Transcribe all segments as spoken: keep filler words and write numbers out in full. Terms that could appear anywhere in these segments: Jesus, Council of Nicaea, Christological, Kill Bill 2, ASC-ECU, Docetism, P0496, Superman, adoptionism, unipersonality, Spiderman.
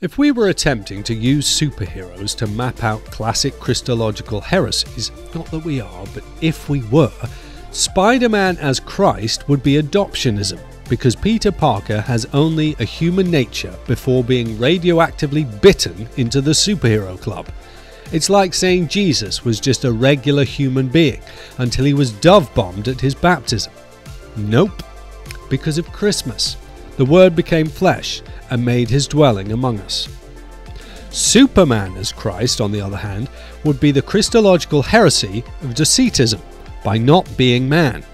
If we were attempting to use superheroes to map out classic Christological heresies, not that we are, but if we were, Spider-Man as Christ would be adoptionism, because Peter Parker has only a human nature before being radioactively bitten into the superhero club. It's like saying Jesus was just a regular human being until he was dove-bombed at his baptism. Nope. Because of Christmas, the Word became flesh and made his dwelling among us. Superman as Christ, on the other hand, would be the Christological heresy of Docetism by not being man.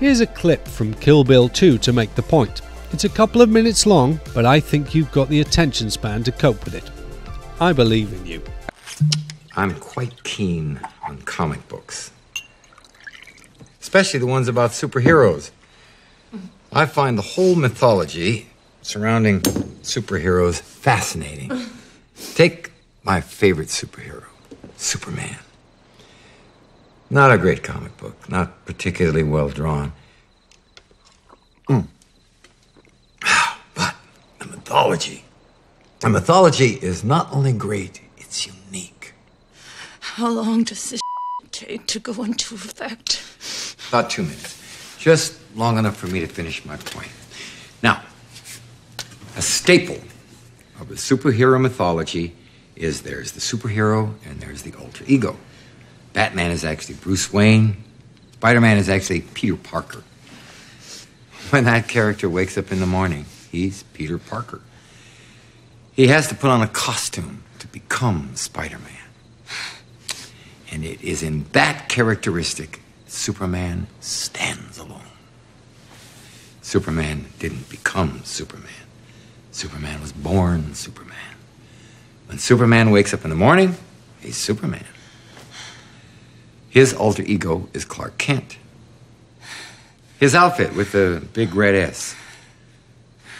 Here's a clip from Kill Bill two to make the point. It's a couple of minutes long, but I think you've got the attention span to cope with it. I believe in you. I'm quite keen on comic books, especially the ones about superheroes. I find the whole mythology surrounding superheroes fascinating. Take my favorite superhero, Superman. Not a great comic book, not particularly well drawn. Mm. But the mythology, the mythology is not only great, it's unique. How long does this take to go into effect? About two minutes. Just long enough for me to finish my point. Now, a staple of the superhero mythology is there's the superhero and there's the alter ego. Batman is actually Bruce Wayne. Spider-Man is actually Peter Parker. When that character wakes up in the morning, he's Peter Parker. He has to put on a costume to become Spider-Man. And it is in that characteristic Superman stands alone. Superman didn't become Superman. Superman was born Superman. When Superman wakes up in the morning, he's Superman. His alter ego is Clark Kent. His outfit with the big red S,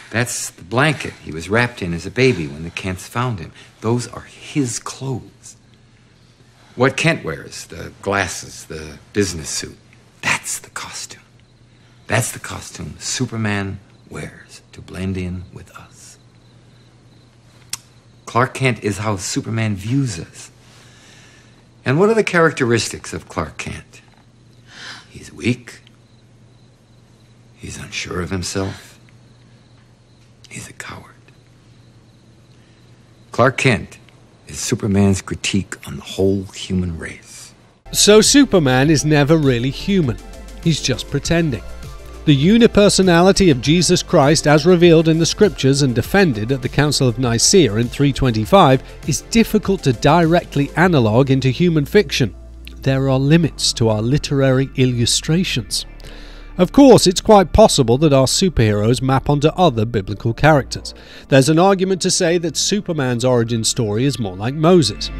that's the blanket he was wrapped in as a baby when the Kents found him. Those are his clothes. What Kent wears, the glasses, the business suit, that's the costume. That's the costume Superman wears to blend in with us. Clark Kent is how Superman views us. And what are the characteristics of Clark Kent? He's weak. He's unsure of himself. He's a coward. Clark Kent is Superman's critique on the whole human race. So Superman is never really human. He's just pretending. The unipersonality of Jesus Christ as revealed in the scriptures and defended at the Council of Nicaea in three twenty-five is difficult to directly analogue into human fiction. There are limits to our literary illustrations. Of course, it's quite possible that our superheroes map onto other biblical characters. There's an argument to say that Superman's origin story is more like Moses.